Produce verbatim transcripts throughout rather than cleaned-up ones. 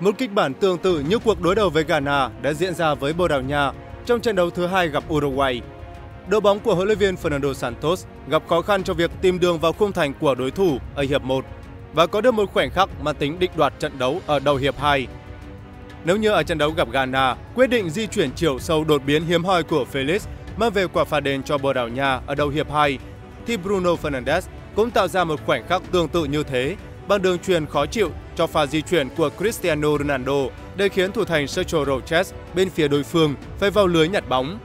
Một kịch bản tương tự như cuộc đối đầu với Ghana đã diễn ra với Bồ Đào Nha trong trận đấu thứ hai gặp Uruguay. Đội bóng của huấn luyện viên Fernando Santos gặp khó khăn trong việc tìm đường vào khung thành của đối thủ ở hiệp một và có được một khoảnh khắc mang tính định đoạt trận đấu ở đầu hiệp hai. Nếu như ở trận đấu gặp Ghana, quyết định di chuyển chiều sâu đột biến hiếm hoi của Felix mang về quả phạt đền cho Bồ Đào Nha ở đầu hiệp hai, thì Bruno Fernandes cũng tạo ra một khoảnh khắc tương tự như thế bằng đường truyền khó chịu cho pha di chuyển của Cristiano Ronaldo để khiến thủ thành Sergio Rochet bên phía đối phương phải vào lưới nhặt bóng.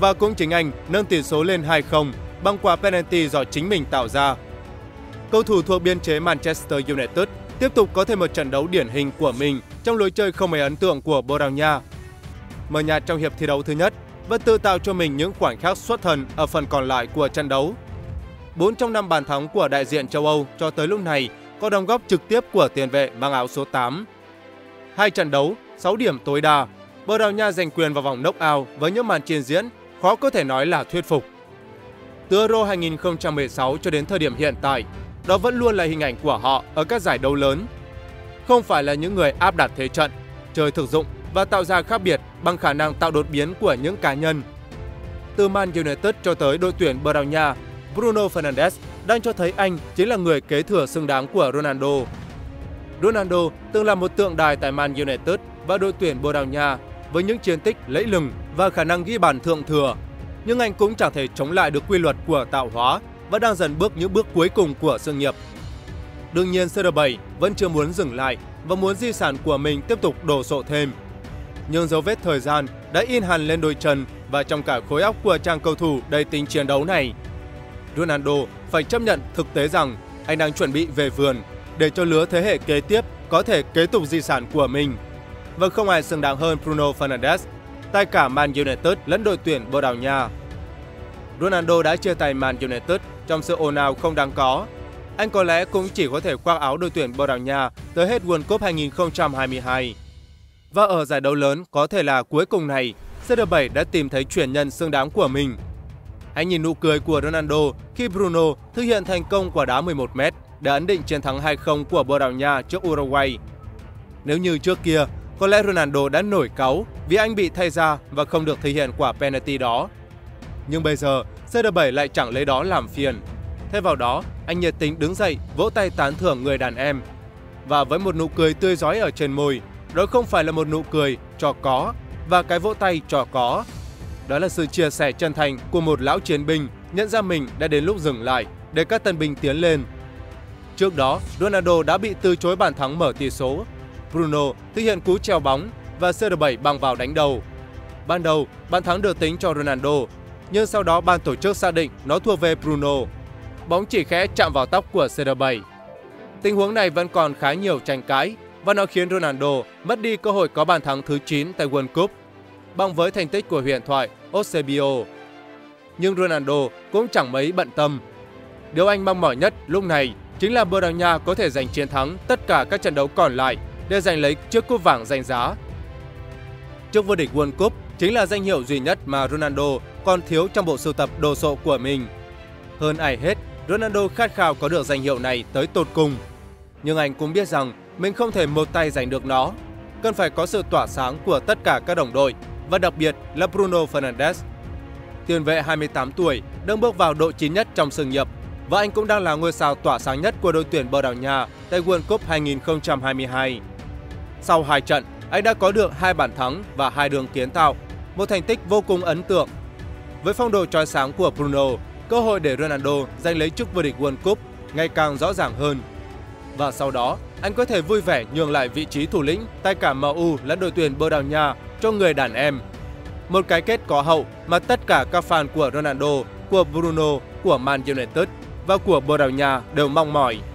Và cũng chính anh nâng tỷ số lên hai không bằng quả penalty do chính mình tạo ra. Cầu thủ thuộc biên chế Manchester United tiếp tục có thêm một trận đấu điển hình của mình trong lối chơi không mấy ấn tượng của Bồ Đào Nha. Mờ nhạt trong hiệp thi đấu thứ nhất và tự tạo cho mình những khoảnh khắc xuất thần ở phần còn lại của trận đấu. Bốn trong năm bàn thắng của đại diện châu Âu cho tới lúc này có đóng góp trực tiếp của tiền vệ mang áo số tám. Hai trận đấu, sáu điểm tối đa, Bồ Đào Nha giành quyền vào vòng knock-out với những màn trình diễn khó có thể nói là thuyết phục. Từ Euro hai nghìn không trăm mười sáu cho đến thời điểm hiện tại, đó vẫn luôn là hình ảnh của họ ở các giải đấu lớn. Không phải là những người áp đặt thế trận, chơi thực dụng và tạo ra khác biệt bằng khả năng tạo đột biến của những cá nhân. Từ Man United cho tới đội tuyển Bồ Đào Nha, Bruno Fernandes đang cho thấy anh chính là người kế thừa xứng đáng của Ronaldo. Ronaldo từng là một tượng đài tại Man United và đội tuyển Bồ Đào Nha với những chiến tích lẫy lừng và khả năng ghi bàn thượng thừa. Nhưng anh cũng chẳng thể chống lại được quy luật của tạo hóa và đang dần bước những bước cuối cùng của sự nghiệp. Đương nhiên xê rờ bảy vẫn chưa muốn dừng lại và muốn di sản của mình tiếp tục đổ sộ thêm. Nhưng dấu vết thời gian đã in hằn lên đôi chân và trong cả khối óc của chàng cầu thủ đầy tính chiến đấu này. Ronaldo phải chấp nhận thực tế rằng anh đang chuẩn bị về vườn để cho lứa thế hệ kế tiếp có thể kế tục di sản của mình. Và không ai xứng đáng hơn Bruno Fernandes tại cả Man United lẫn đội tuyển Bồ Đào Nha. Ronaldo đã chia tay Man United trong sự ồn ào không đáng có. Anh có lẽ cũng chỉ có thể khoác áo đội tuyển Bồ Đào Nha tới hết World Cup hai nghìn không trăm hai mươi hai. Và ở giải đấu lớn có thể là cuối cùng này, xê rờ bảy đã tìm thấy chuyển nhân xứng đáng của mình. Hãy nhìn nụ cười của Ronaldo khi Bruno thực hiện thành công quả đá mười một mét để ấn định chiến thắng hai không của Bồ Đào Nha trước Uruguay. Nếu như trước kia, có lẽ Ronaldo đã nổi cáu vì anh bị thay ra và không được thực hiện quả penalty đó. Nhưng bây giờ, xê rờ bảy lại chẳng lấy đó làm phiền. Thay vào đó, anh nhiệt tình đứng dậy, vỗ tay tán thưởng người đàn em. Và với một nụ cười tươi rói ở trên môi, đó không phải là một nụ cười trò có và cái vỗ tay trò có. Đó là sự chia sẻ chân thành của một lão chiến binh nhận ra mình đã đến lúc dừng lại để các tân binh tiến lên. Trước đó, Ronaldo đã bị từ chối bàn thắng mở tỷ số. Bruno thực hiện cú treo bóng và xê rờ bảy băng vào đánh đầu. Ban đầu, bàn thắng được tính cho Ronaldo, nhưng sau đó ban tổ chức xác định nó thuộc về Bruno. Bóng chỉ khẽ chạm vào tóc của xê rờ bảy. Tình huống này vẫn còn khá nhiều tranh cãi và nó khiến Ronaldo mất đi cơ hội có bàn thắng thứ chín tại World Cup, bằng với thành tích của huyền thoại Ocebio. Nhưng Ronaldo cũng chẳng mấy bận tâm. Điều anh mong mỏi nhất lúc này chính là Bồ Đào Nha có thể giành chiến thắng tất cả các trận đấu còn lại để giành lấy chiếc cúp vàng danh giá. Chức vô địch World Cup chính là danh hiệu duy nhất mà Ronaldo còn thiếu trong bộ sưu tập đồ sộ của mình. Hơn ai hết, Ronaldo khát khao có được danh hiệu này tới tột cùng. Nhưng anh cũng biết rằng mình không thể một tay giành được nó. Cần phải có sự tỏa sáng của tất cả các đồng đội và đặc biệt là Bruno Fernandes. Tiền vệ hai mươi tám tuổi đang bước vào độ chín nhất trong sự nghiệp và anh cũng đang là ngôi sao tỏa sáng nhất của đội tuyển Bồ Đào Nha tại World Cup hai nghìn không trăm hai mươi hai. Sau hai trận, anh đã có được hai bàn thắng và hai đường kiến tạo, một thành tích vô cùng ấn tượng. Với phong độ chói sáng của Bruno, cơ hội để Ronaldo giành lấy chức vô địch World Cup ngày càng rõ ràng hơn. Và sau đó, anh có thể vui vẻ nhường lại vị trí thủ lĩnh tại cả em u lẫn đội tuyển Bồ Đào Nha cho người đàn em. Một cái kết có hậu mà tất cả các fan của Ronaldo, của Bruno, của Man United và của Bồ Đào Nha đều mong mỏi.